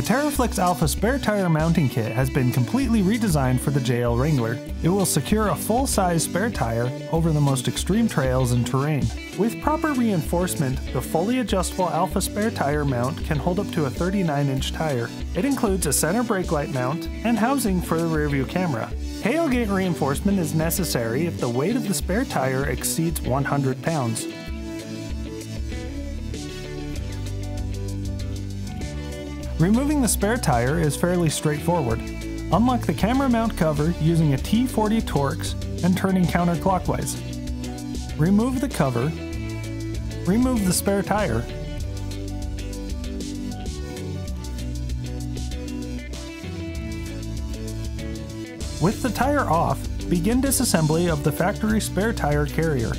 The TeraFlex Alpha spare tire mounting kit has been completely redesigned for the JL Wrangler. It will secure a full-size spare tire over the most extreme trails and terrain. With proper reinforcement, the fully adjustable Alpha spare tire mount can hold up to a 39-inch tire. It includes a center brake light mount and housing for the rearview camera. Tailgate reinforcement is necessary if the weight of the spare tire exceeds 100 pounds. Removing the spare tire is fairly straightforward. Unlock the camera mount cover using a T40 Torx and turning counterclockwise. Remove the cover. Remove the spare tire. With the tire off, begin disassembly of the factory spare tire carrier.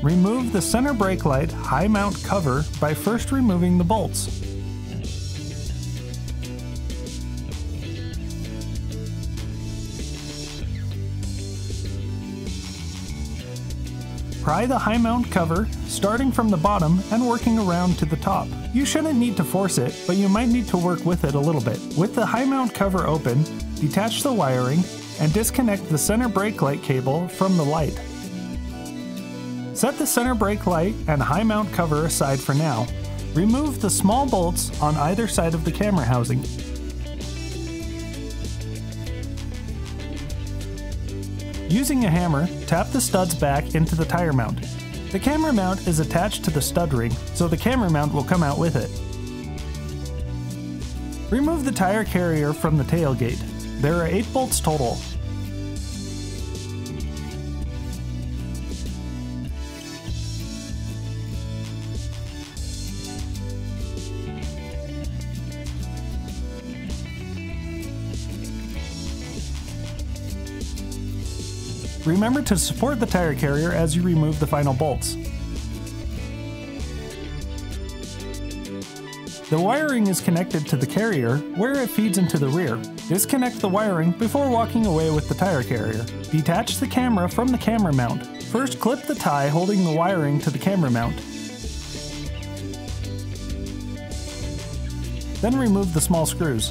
Remove the center brake light high mount cover by first removing the bolts. Pry the high mount cover, starting from the bottom and working around to the top. You shouldn't need to force it, but you might need to work with it a little bit. With the high mount cover open, detach the wiring and disconnect the center brake light cable from the light. Set the center brake light and high mount cover aside for now. Remove the small bolts on either side of the camera housing. Using a hammer, tap the studs back into the tire mount. The camera mount is attached to the stud ring, so the camera mount will come out with it. Remove the tire carrier from the tailgate. There are 8 bolts total. Remember to support the tire carrier as you remove the final bolts. The wiring is connected to the carrier, where it feeds into the rear. Disconnect the wiring before walking away with the tire carrier. Detach the camera from the camera mount. First, clip the tie holding the wiring to the camera mount. Then remove the small screws.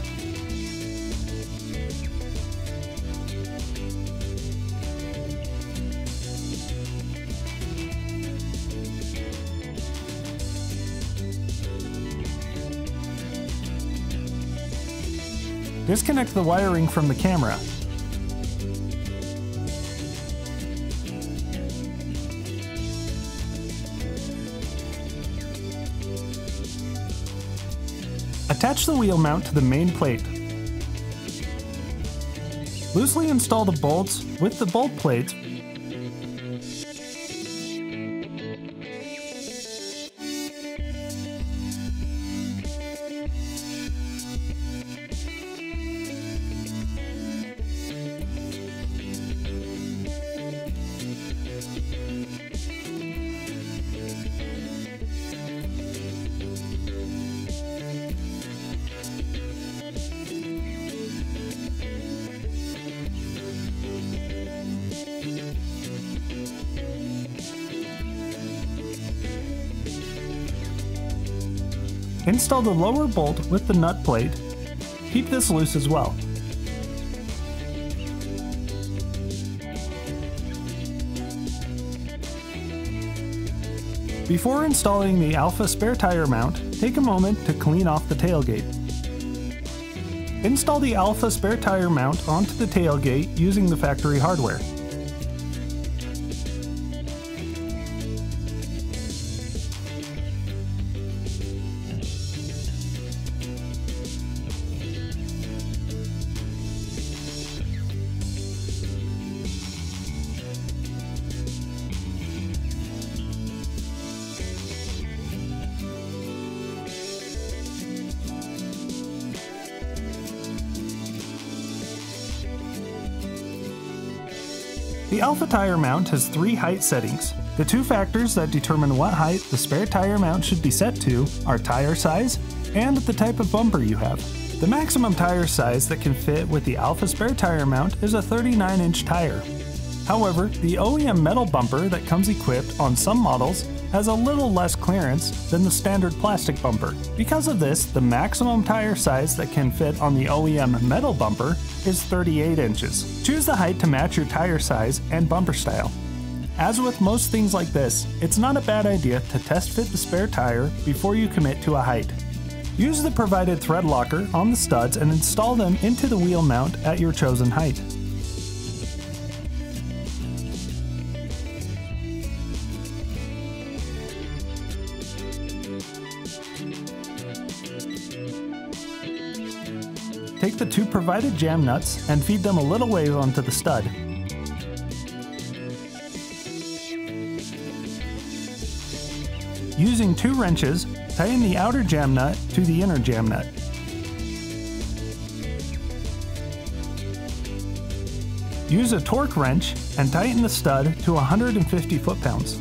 Disconnect the wiring from the camera. Attach the wheel mount to the main plate. Loosely install the bolts with the bolt plate. Install the lower bolt with the nut plate. Keep this loose as well. Before installing the Alpha spare tire mount, take a moment to clean off the tailgate. Install the Alpha spare tire mount onto the tailgate using the factory hardware. The Alpha tire mount has 3 height settings. The 2 factors that determine what height the spare tire mount should be set to are tire size and the type of bumper you have. The maximum tire size that can fit with the Alpha spare tire mount is a 39-inch tire. However, the OEM metal bumper that comes equipped on some models has a little less clearance than the standard plastic bumper. Because of this, the maximum tire size that can fit on the OEM metal bumper is 38 inches. Choose the height to match your tire size and bumper style. As with most things like this, it's not a bad idea to test fit the spare tire before you commit to a height. Use the provided thread locker on the studs and install them into the wheel mount at your chosen height. Take the two provided jam nuts and feed them a little wave onto the stud. Using two wrenches, tighten the outer jam nut to the inner jam nut. Use a torque wrench and tighten the stud to 150 foot-pounds.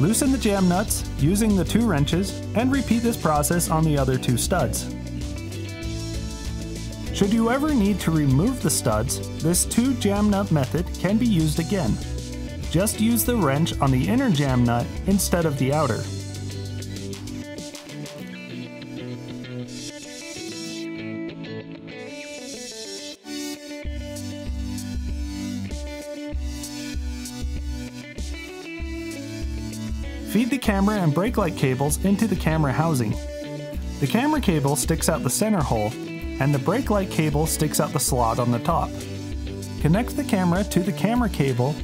Loosen the jam nuts using the two wrenches and repeat this process on the other two studs. Should you ever need to remove the studs, this two jam nut method can be used again. Just use the wrench on the inner jam nut instead of the outer. Feed the camera and brake light cables into the camera housing. The camera cable sticks out the center hole, and the brake light cable sticks out the slot on the top. Connect the camera to the camera cable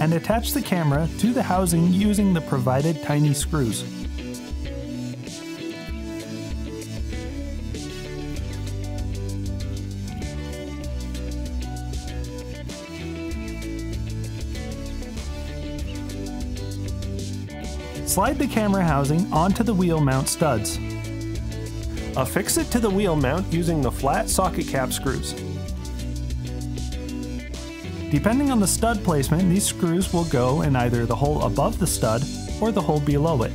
and attach the camera to the housing using the provided tiny screws. Slide the camera housing onto the wheel mount studs. Affix it to the wheel mount using the flat socket cap screws. Depending on the stud placement, these screws will go in either the hole above the stud or the hole below it.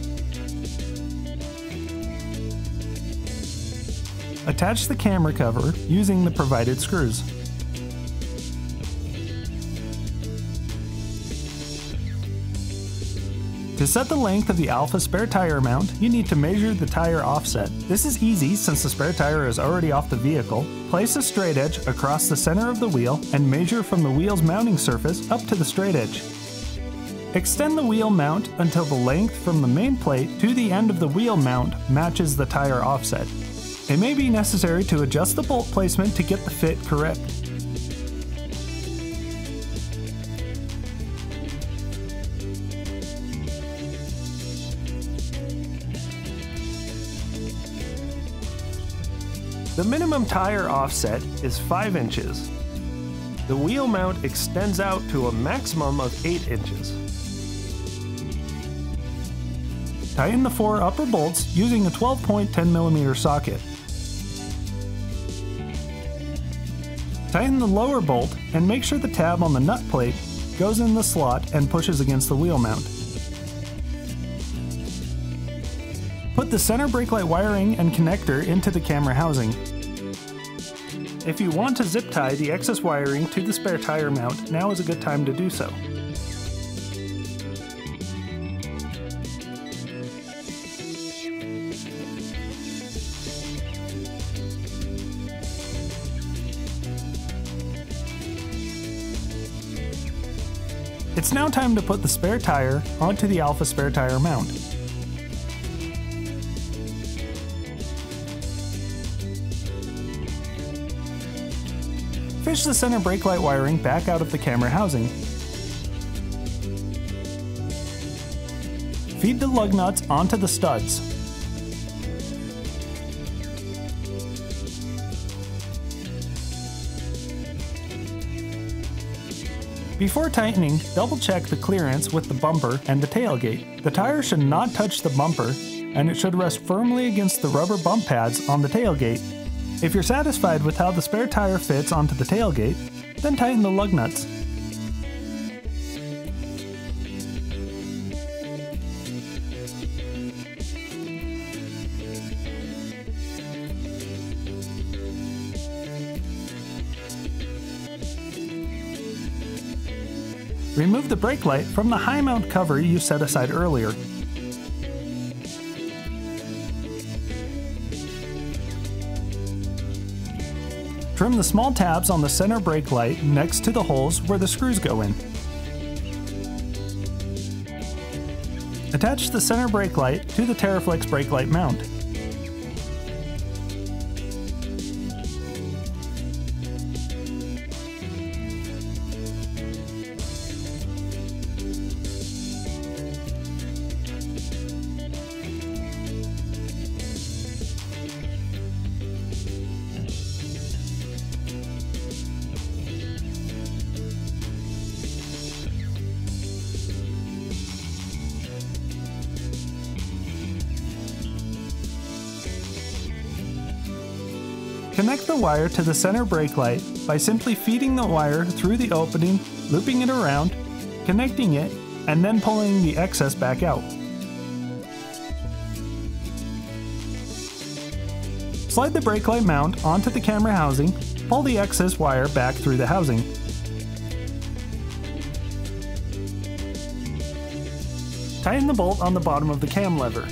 Attach the camera cover using the provided screws. To set the length of the Alpha spare tire mount, you need to measure the tire offset. This is easy since the spare tire is already off the vehicle. Place a straight edge across the center of the wheel and measure from the wheel's mounting surface up to the straight edge. Extend the wheel mount until the length from the main plate to the end of the wheel mount matches the tire offset. It may be necessary to adjust the bolt placement to get the fit correct. The minimum tire offset is 5 inches. The wheel mount extends out to a maximum of 8 inches. Tighten the 4 upper bolts using a 12-point 10mm socket. Tighten the lower bolt and make sure the tab on the nut plate goes in the slot and pushes against the wheel mount. Put the center brake light wiring and connector into the camera housing. If you want to zip tie the excess wiring to the spare tire mount, now is a good time to do so. It's now time to put the spare tire onto the Alpha spare tire mount. Fish the center brake light wiring back out of the camera housing. Feed the lug nuts onto the studs. Before tightening, double check the clearance with the bumper and the tailgate. The tire should not touch the bumper, and it should rest firmly against the rubber bump pads on the tailgate. If you're satisfied with how the spare tire fits onto the tailgate, then tighten the lug nuts. Remove the brake light from the high mount cover you set aside earlier. Trim the small tabs on the center brake light next to the holes where the screws go in. Attach the center brake light to the TeraFlex brake light mount. Connect the wire to the center brake light by simply feeding the wire through the opening, looping it around, connecting it, and then pulling the excess back out. Slide the brake light mount onto the camera housing, pull the excess wire back through the housing. Tighten the bolt on the bottom of the cam lever.